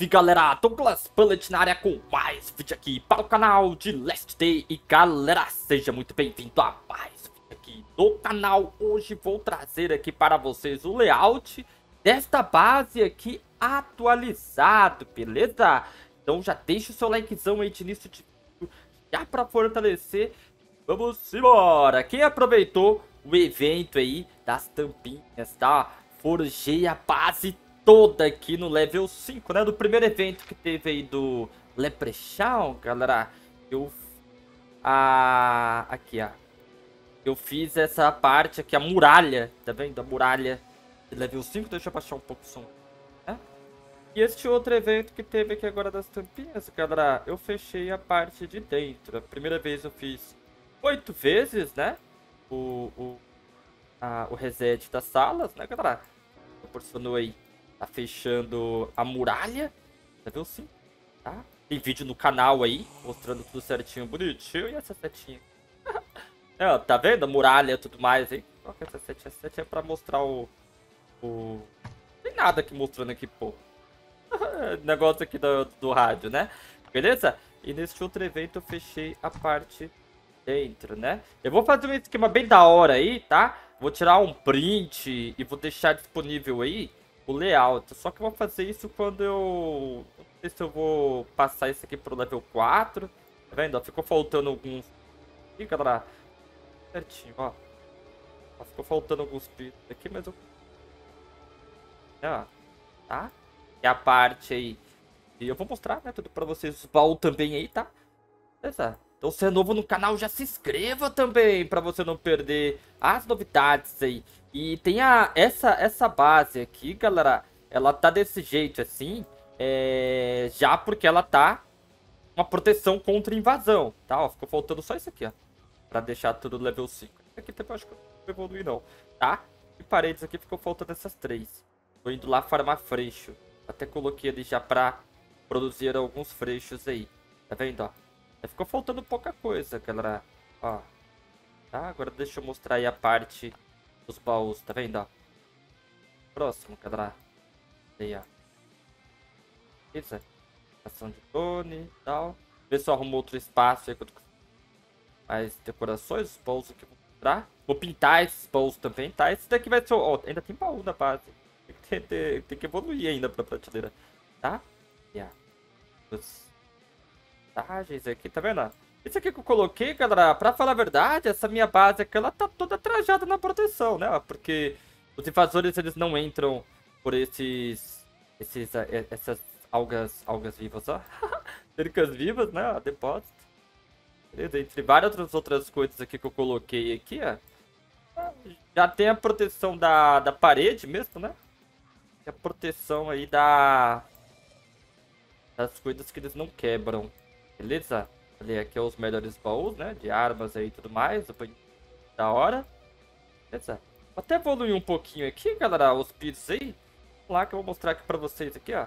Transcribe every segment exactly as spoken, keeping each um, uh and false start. Salve galera, Douglas Pullet na área com mais vídeo aqui para o canal de Last Day. E galera, seja muito bem-vindo a mais vídeo aqui no canal. Hoje vou trazer aqui para vocês o layout desta base aqui atualizado, beleza? Então já deixa o seu likezão aí de início de vídeo, já para fortalecer. Vamos embora! Quem aproveitou o evento aí das tampinhas, tá? Forjei a base toda aqui no level cinco, né? Do primeiro evento que teve aí do Leprechaun, galera. Eu... Ah, aqui, ó. Eu fiz essa parte aqui, a muralha. Tá vendo? A muralha de level cinco. Deixa eu baixar um pouco o som, né? E este outro evento que teve aqui agora das tampinhas, galera, eu fechei a parte de dentro. A primeira vez eu fiz oito vezes, né? O... O, a, o reset das salas, né, galera? Proporcionou aí. Tá fechando a muralha. Já viu sim, tá? Tem vídeo no canal aí, mostrando tudo certinho, bonitinho. E essa setinha? É, tá vendo? A muralha e tudo mais, hein? Qual que é essa setinha? Essa setinha é pra mostrar o... o... Tem nada aqui mostrando aqui, pô. Negócio aqui do, do rádio, né? Beleza? E nesse outro evento eu fechei a parte dentro, né? Eu vou fazer um esquema bem da hora aí, tá? Vou tirar um print e vou deixar disponível aí o layout, só que eu vou fazer isso quando eu... Não sei se eu vou passar isso aqui pro level quatro. Tá vendo? Ó, ficou faltando alguns... Ih, galera. Certinho, ó. ó ficou faltando alguns pisos aqui, mas eu... É, ó. Tá? E a parte aí... E eu vou mostrar, né? Tudo pra vocês. O baú também aí, tá? Beleza? Então, se é novo no canal, já se inscreva também, pra você não perder as novidades aí. E tem a, essa, essa base aqui, galera, ela tá desse jeito assim, é, já porque ela tá uma proteção contra invasão, tá? Ó, ficou faltando só isso aqui, ó, pra deixar tudo level cinco. Isso aqui também acho que eu não vou evoluir não, tá? E paredes aqui ficou faltando essas três. Tô indo lá farmar freixo. Até coloquei ali já pra produzir alguns freixos aí, tá vendo, ó? Ficou faltando pouca coisa, galera. Ó, tá? Agora deixa eu mostrar aí a parte dos baús, tá vendo, ó? Próximo, galera. Aí, ó. Beleza? Ação de cone e tal. Vê se eu arrumo outro espaço aí. Mais decorações, os baús aqui eu vou mostrar. Vou pintar esses baús também, tá? Esse daqui vai ser... Ó, ainda tem baú na base. Tem que, ter, ter, tem que evoluir ainda pra prateleira, tá? E, ó. Os... aqui, tá vendo? Isso aqui que eu coloquei, galera, pra falar a verdade, essa minha base aqui, ela tá toda trajada na proteção, né? Porque os invasores, eles não entram por esses... esses essas algas... algas vivas, ó. Cercas vivas, né? Depósito. Beleza? Entre várias outras coisas aqui que eu coloquei aqui, ó. Já tem a proteção da, da parede mesmo, né? E a proteção aí da... das coisas que eles não quebram. Beleza? Olha, aqui é os melhores baús, né? De armas aí e tudo mais. Da hora. Beleza? Vou até evoluir um pouquinho aqui, galera. Os pisos aí. Vamos lá que eu vou mostrar aqui pra vocês aqui, ó.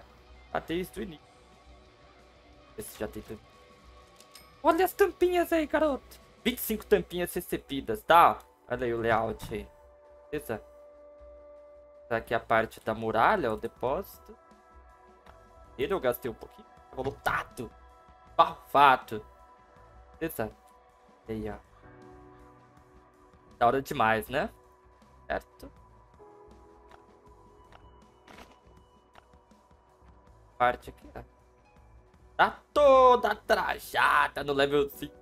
Até isso do início. Esse já tem... Olha as tampinhas aí, garoto. vinte e cinco tampinhas recebidas, tá? Olha aí o layout aí. Beleza? Aqui a parte da muralha, o depósito. Ele eu gastei um pouquinho. Tava lotado. Fato. Beleza? Aí, ó. Da hora demais, né? Certo? Parte aqui, ó. Tá toda trajada no level cinco.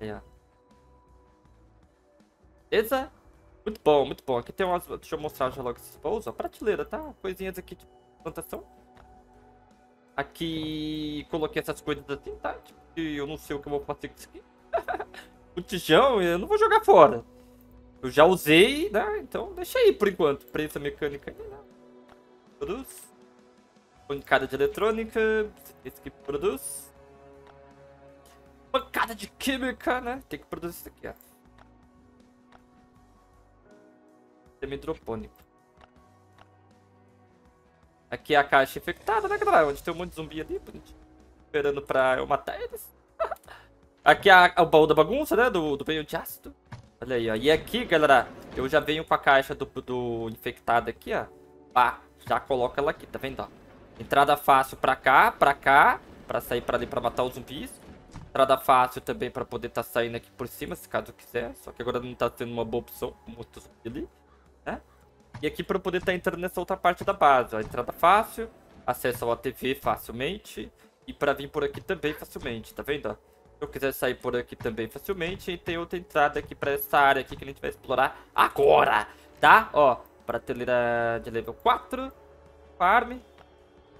Aí, ó. Beleza? Muito bom, muito bom. Aqui tem umas... Deixa eu mostrar já logo esses baús. A prateleira, tá? Coisinhas aqui de plantação. Aqui, coloquei essas coisas assim, tá? Tipo, eu não sei o que eu vou fazer com isso aqui. O tijão, eu não vou jogar fora. Eu já usei, né? Então, deixa aí por enquanto. Prensa mecânica aí, né? Produz. Pancada de eletrônica. Esse aqui produz. Pancada de química, né? Tem que produzir isso aqui, ó. Sistema hidropônico. Aqui é a caixa infectada, né, galera? Onde tem um monte de zumbi ali, bonitinho. Esperando pra eu matar eles. Aqui é a, o baú da bagunça, né? Do, do banho de ácido. Olha aí, ó. E aqui, galera, eu já venho com a caixa do, do infectado aqui, ó. Pá, já coloca ela aqui, tá vendo, ó? Entrada fácil pra cá, pra cá. Pra sair pra ali pra matar os zumbis. Entrada fácil também pra poder tá saindo aqui por cima, se caso quiser. Só que agora não tá sendo uma boa opção, muito zumbi ali, né? E aqui pra eu poder tá entrando nessa outra parte da base, ó. Entrada fácil. Acesso ao A T V facilmente. E pra vir por aqui também facilmente, tá vendo, ó? Se eu quiser sair por aqui também facilmente. E tem outra entrada aqui pra essa área aqui que a gente vai explorar agora, tá? Ó, prateleira de level quatro. Farm.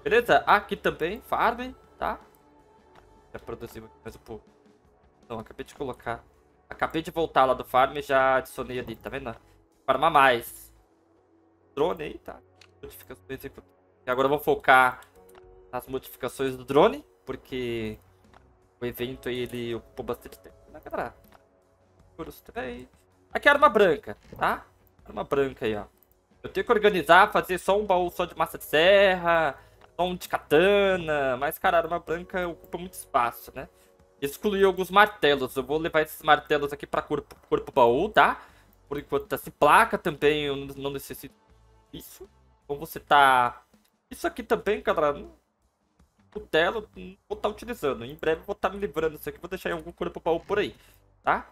Beleza? Aqui também, farm, tá? Já produzimos aqui mais um pouco. Então, acabei de colocar. Acabei de voltar lá do farm e já adicionei ali, tá vendo? Farmar mais. Drone aí, tá? Modificações aí. E agora eu vou focar nas modificações do drone, porque o evento aí, ele ocupou bastante tempo, né, galera? Aqui é a arma branca, tá? Arma branca aí, ó. Eu tenho que organizar, fazer só um baú só de massa de serra, só um de katana. Mas, cara, a arma branca ocupa muito espaço, né? Excluí alguns martelos. Eu vou levar esses martelos aqui pra corpo, corpo baú, tá? Por enquanto tá assim. Placa também, eu não necessito isso. Então você tá... Isso aqui também, cara... Cutelo, não vou estar utilizando. Em breve vou estar me livrando disso aqui. Vou deixar em algum corpo baú por aí, tá?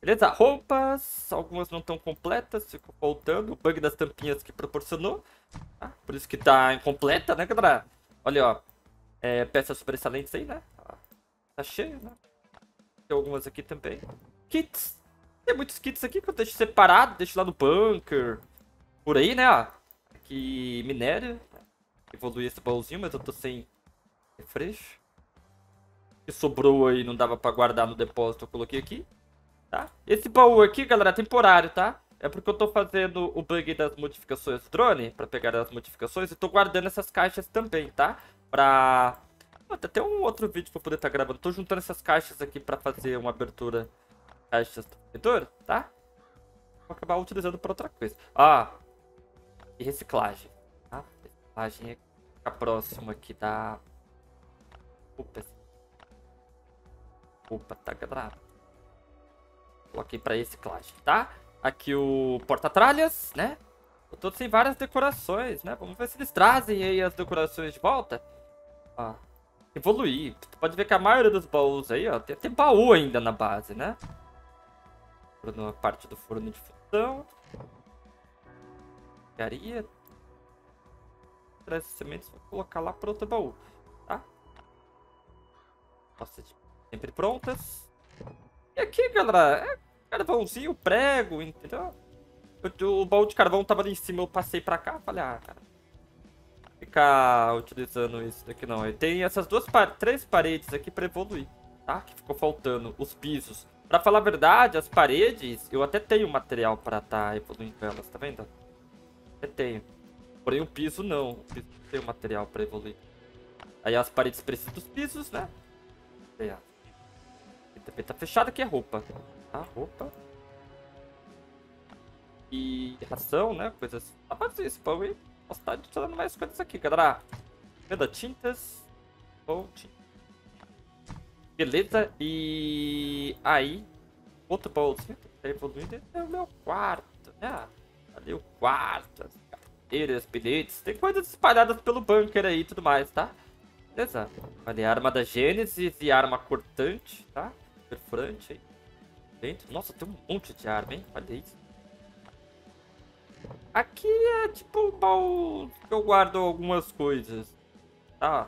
Beleza? Roupas. Algumas não estão completas. Ficou faltando. O bug das tampinhas que proporcionou. Tá? Por isso que tá incompleta, né, galera? Olha, ó. É, peças sobressalentes aí, né? Tá cheio, né? Tem algumas aqui também. Kits. Tem muitos kits aqui que eu deixo separado. Deixo lá no bunker. Por aí, né, ó. Aqui, minério. Evoluí esse baúzinho, mas eu tô sem... refresh. O que sobrou aí não dava pra guardar no depósito, eu coloquei aqui, tá? Esse baú aqui, galera, é temporário, tá? É porque eu tô fazendo o bug das modificações do drone, pra pegar as modificações, e tô guardando essas caixas também, tá? Pra... até um outro vídeo pra poder tá gravando. Tô juntando essas caixas aqui pra fazer uma abertura. Caixas do vendedor, tá? Vou acabar utilizando pra outra coisa. Ah! E reciclagem, tá? Reciclagem é ficar próximo aqui da... Opa. Opa, tá quebrado. Coloquei pra reciclagem, tá? Aqui o porta-tralhas, né? Eu tô sem várias decorações, né? Vamos ver se eles trazem aí as decorações de volta. Ó, evoluir. Tu pode ver que a maioria dos baús aí, ó, tem até baú ainda na base, né? Na parte do forno de fusão. Garia. Traz sementes, vou colocar lá pro outro baú. Nossa, sempre prontas. E aqui, galera, é carvãozinho, prego, entendeu? Eu, o baú de carvão tava ali em cima, eu passei pra cá, falei, ah, cara, ficar utilizando isso daqui não. E tem essas duas, três paredes aqui pra evoluir, tá? Que ficou faltando, os pisos. Pra falar a verdade, as paredes, eu até tenho material pra tá evoluindo elas, tá vendo? Eu tenho. Porém, o piso não. O piso não tem o material pra evoluir. Aí as paredes precisam dos pisos, né? Também tá fechado aqui, é roupa. Tá, roupa. E ração, né? Coisas assim. Ah, mas isso, pão aí. Posso estar adicionando mais coisas aqui, galera. Venda tintas. Bom, tinta. Beleza, e aí. Outro baúzinho que tá evoluindo é o meu quarto, né? Ali o quarto, as carteiras, bilhetes. Tem coisas espalhadas pelo bunker aí e tudo mais, tá? Beleza. Olha, a arma da Gênesis e a arma cortante, tá? Perfurante aí. Dentro. Nossa, tem um monte de arma, hein? Olha isso. Aqui é tipo um baú que eu guardo algumas coisas. Tá?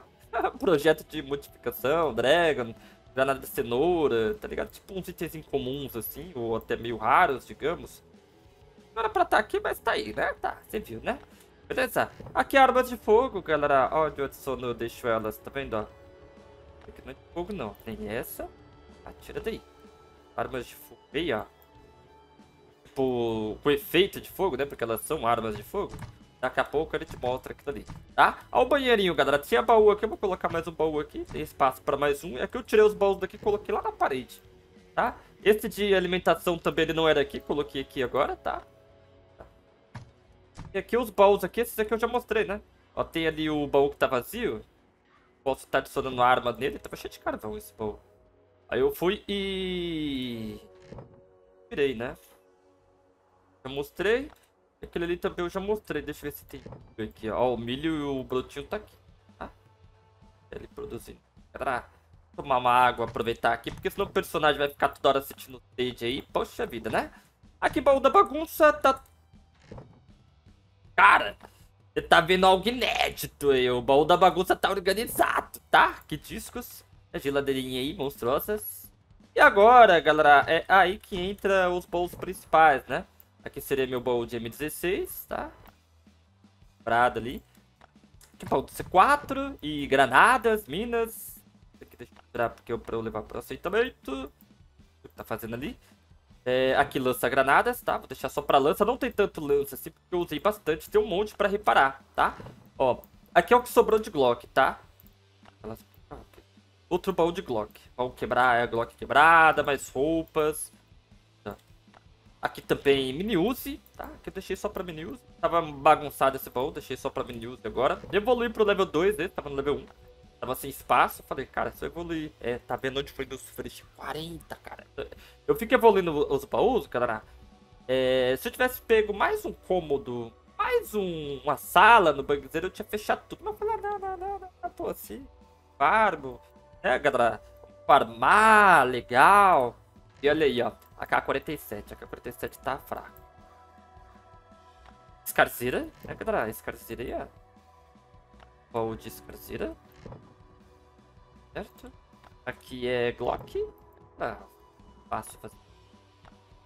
Projeto de modificação, dragon, granada de cenoura, tá ligado? Tipo uns itens incomuns assim, ou até meio raros, digamos. Não era pra estar aqui, mas tá aí, né? Tá, você viu, né? Beleza? Aqui armas de fogo, galera. Ó, onde eu adiciono, eu deixo elas, tá vendo, ó? Aqui não é de fogo, não. Tem essa. Atira daí. Armas de fogo aí, ó. Tipo, com efeito de fogo, né? Porque elas são armas de fogo. Daqui a pouco ele te mostra aquilo ali, tá? Ó o banheirinho, galera. Tinha baú aqui, eu vou colocar mais um baú aqui. Tem espaço pra mais um. E aqui eu tirei os baús daqui e coloquei lá na parede, tá? Esse de alimentação também, ele não era aqui. Coloquei aqui agora, tá? E aqui os baús aqui, esses aqui eu já mostrei, né? Ó, tem ali o baú que tá vazio. Posso estar adicionando arma nele. Tava cheio de carvão esse baú. Aí eu fui e... virei, né? Já mostrei. Aquele ali também eu já mostrei. Deixa eu ver se tem aqui, ó. Ó, o milho e o brotinho tá aqui. ele produzindo. Galera, tomar uma água, aproveitar aqui, porque senão o personagem vai ficar toda hora sentindo o stage aí. Poxa vida, né? Aqui, baú da bagunça, tá... Cara, você tá vendo algo inédito aí. O baú da bagunça tá organizado, tá? Que discos. A geladeirinha aí, monstruosas. E agora, galera, é aí que entra os baús principais, né? Aqui seria meu baú de M dezesseis, tá? Prado ali. Aqui baú de C quatro e granadas, minas. Aqui deixa eu tirar porque eu pra eu levar pro aceitamento. O que tá fazendo ali? É, aqui lança granadas, tá? Vou deixar só pra lança. Não tem tanto lança assim porque eu usei bastante. Tem um monte pra reparar, tá? Ó, aqui é o que sobrou de Glock, tá? Outro baú de Glock. Baú quebrar, é a Glock quebrada, mais roupas. Aqui também mini-use, tá? Que eu deixei só pra mini-use. Tava bagunçado esse baú, deixei só pra mini-use agora. Evolui pro level dois dele, tava no level um. Tava sem espaço, falei, cara, se eu evoluir... É, tá vendo onde foi meus fresh? quarenta, cara. Eu fico evoluindo os baús, galera. É, se eu tivesse pego mais um cômodo, mais um, uma sala no bugzeiro, eu tinha fechado tudo. Mas eu falei, não, não, não, não, tô assim. Farmo, né, galera? Farmar, legal. E olha aí, ó. A K quarenta e sete. A K quarenta e sete tá fraco. Escarzeira. É, galera? Escarzeira aí, ó. Baú de escarzeira. Certo? Aqui é Glock. Ah, fácil fazer.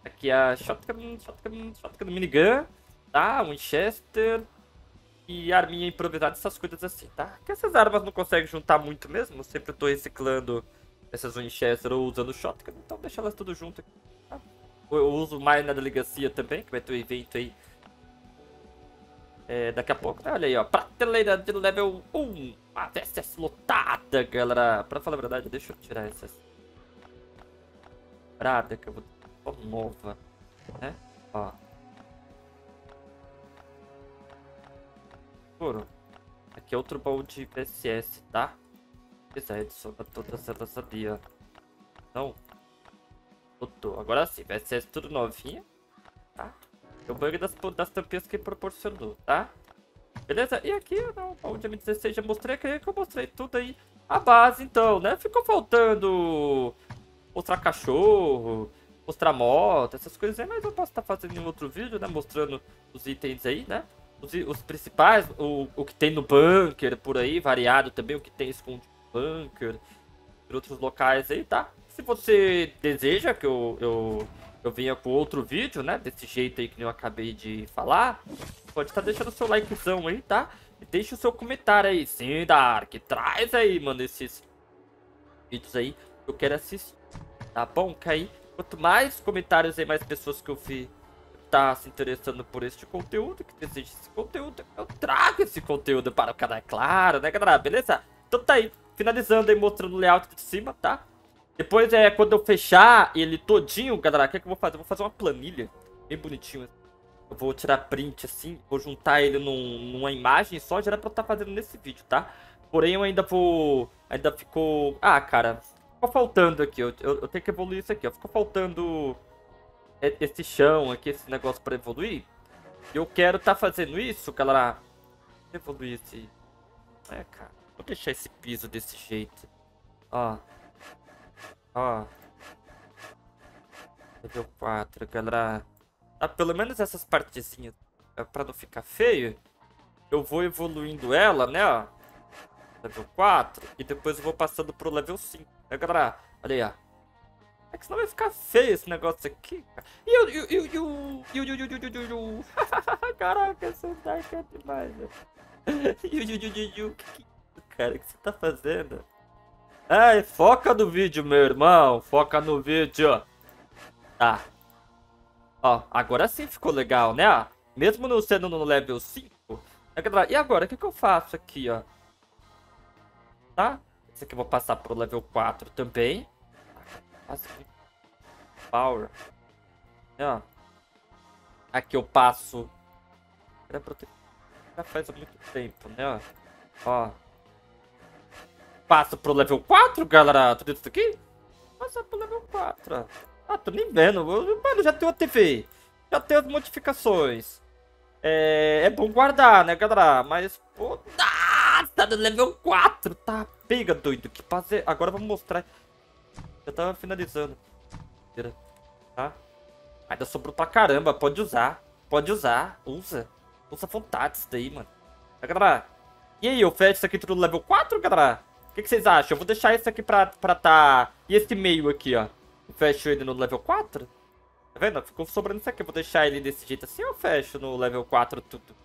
Aqui é a Shotgun, Shotgun, Shotgun Minigun. Tá? Winchester. E arminha improvisada, essas coisas assim, tá? Porque essas armas não conseguem juntar muito mesmo. Eu sempre tô reciclando essas Winchester ou usando Shotgun. Então deixa elas tudo junto aqui. Eu uso mais na delegacia também, que vai ter um evento aí é, daqui a pouco, né? Olha aí, ó, prateleira de level um. Uma veste lotada, galera. Pra falar a verdade, deixa eu tirar essas prata que eu vou... Ó, nova, né? Ó. Aqui é outro baú de P S S, tá? Apesar de sobrar todas elas ali, ó. Então... Botou. Agora sim, vai ser tudo novinha, tá? O bug das, das tampinhas que proporcionou, tá? Beleza? E aqui, não, o dia dezesseis já mostrei, creio que eu mostrei tudo aí. A base, então, né? Ficou faltando mostrar cachorro, mostrar moto, essas coisas aí. Mas eu posso estar fazendo em um outro vídeo, né? Mostrando os itens aí, né? Os, os principais, o, o que tem no bunker, por aí, variado também. O que tem escondido no bunker, em outros locais aí, tá? Se você deseja que eu, eu, eu venha com outro vídeo, né? Desse jeito aí que eu acabei de falar, pode estar deixando o seu likezão aí, tá? E deixa o seu comentário aí. Sim, Dark, traz aí, mano, esses vídeos aí que eu quero assistir, tá bom? Que aí, quanto mais comentários aí, mais pessoas que eu vi tá se interessando por este conteúdo, que deseja esse conteúdo, eu trago esse conteúdo para o canal, é claro, né, galera? Beleza? Então tá aí, finalizando aí, mostrando o layout de cima, tá? Depois, é, quando eu fechar ele todinho, galera, o que é que eu vou fazer? Eu vou fazer uma planilha bem bonitinha. Eu vou tirar print, assim, vou juntar ele num, numa imagem só, já era pra eu estar fazendo nesse vídeo, tá? Porém, eu ainda vou... Ainda ficou... Ah, cara, ficou faltando aqui, eu, eu, eu tenho que evoluir isso aqui, ó. Ficou faltando esse chão aqui, esse negócio pra evoluir. Eu quero estar fazendo isso, galera. Evoluir esse... É, cara, vou deixar esse piso desse jeito. Ó... Ó, level quatro, galera. Ah, pelo menos essas partezinhas, pra não ficar feio, eu vou evoluindo ela, né, ó. Level quatro. E depois eu vou passando pro level cinco, né, galera? Olha aí, ó. É que senão vai ficar feio esse negócio aqui, cara. E eu, eu, eu, eu, eu, eu, eu, eu, eu. Caraca, esse Dark é demais, né? Eu, eu, eu, eu, eu. Que que é isso, cara? O que você tá fazendo? Ai, foca no vídeo, meu irmão. Foca no vídeo. Tá. Ó, agora sim ficou legal, né? Ó, mesmo não sendo no level cinco. E agora, o que que eu faço aqui, ó? Tá? Esse aqui eu vou passar pro level quatro também. Power. Ó. Aqui eu passo... Já faz muito tempo, né? Ó. Ó. Passo pro level quatro, galera. Tudo isso aqui? Passa pro level quatro. Ah, tô nem vendo. Eu, mano, já tenho a T V. Já tenho as modificações. É, é bom guardar, né, galera? Mas... Pô, ah! Ah, tá no level quatro. Tá, pega, doido. Que fazer? Agora vamos mostrar. Eu tava finalizando. Tá? Ainda sobrou pra caramba. Pode usar. Pode usar. Usa. Usa à vontade isso daí, mano. Tá, galera? E aí, eu fecho isso aqui tudo no level quatro, galera? O que, que vocês acham? Eu vou deixar isso aqui pra, pra tá... E esse meio aqui, ó. Eu fecho ele no level quatro. Tá vendo? Ficou sobrando isso aqui. Eu vou deixar ele desse jeito assim, eu fecho no level quatro tudo.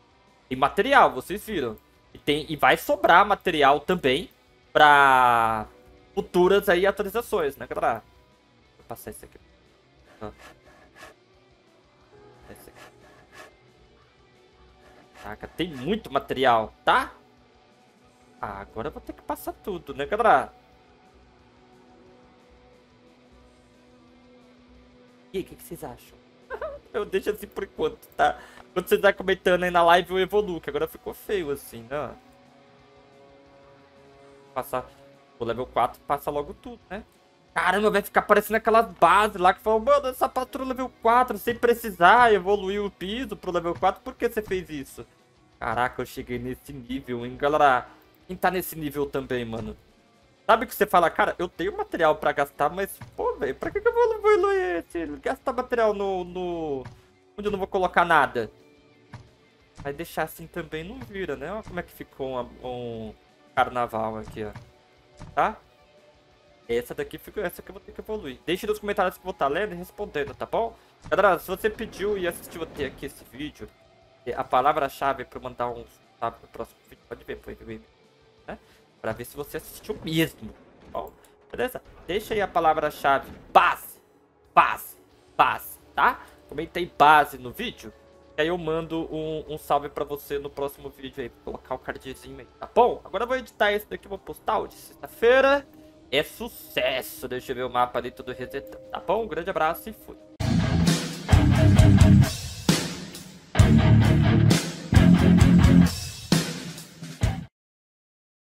E material, vocês viram. E, tem, e vai sobrar material também pra futuras aí atualizações, né, galera? Vou passar isso aqui. Ah. Esse aqui. Caraca, tem muito material, tá? Ah, agora eu vou ter que passar tudo, né, galera? E aí, o que, que vocês acham? Eu deixo assim por enquanto, tá? Quando você tá comentando aí na live, eu evoluo, que agora ficou feio assim, né? Passar o level quatro, passa logo tudo, né? Caramba, vai ficar parecendo aquelas bases lá que falam, mano, essa patrulha level quatro, sem precisar evoluir o piso pro level quatro, por que você fez isso? Caraca, eu cheguei nesse nível, hein, galera? Quem tá nesse nível também, mano? Sabe que você fala, cara, eu tenho material pra gastar, mas, pô, velho, pra que, que eu vou evoluir esse? Gastar material no, no... onde eu não vou colocar nada? Vai deixar assim também, não vira, né? Olha como é que ficou uma, um carnaval aqui, ó. Tá? Essa daqui ficou, essa que eu vou ter que evoluir. Deixe nos comentários que eu vou estar lendo e respondendo, tá bom? Galera, se você pediu e assistiu até aqui esse vídeo, a palavra-chave pra mandar um sabe pro próximo vídeo, pode ver, pode ver, né? Pra ver se você assistiu mesmo, tá bom? Beleza? Deixa aí a palavra-chave base, base, base, tá? Comenta aí base no vídeo, que aí eu mando um, um salve pra você no próximo vídeo aí, vou colocar o cardzinho aí, tá bom? Agora eu vou editar esse daqui, vou postar hoje, sexta-feira, é sucesso! Deixa eu ver o mapa ali, tudo resetando, tá bom? Um grande abraço e fui!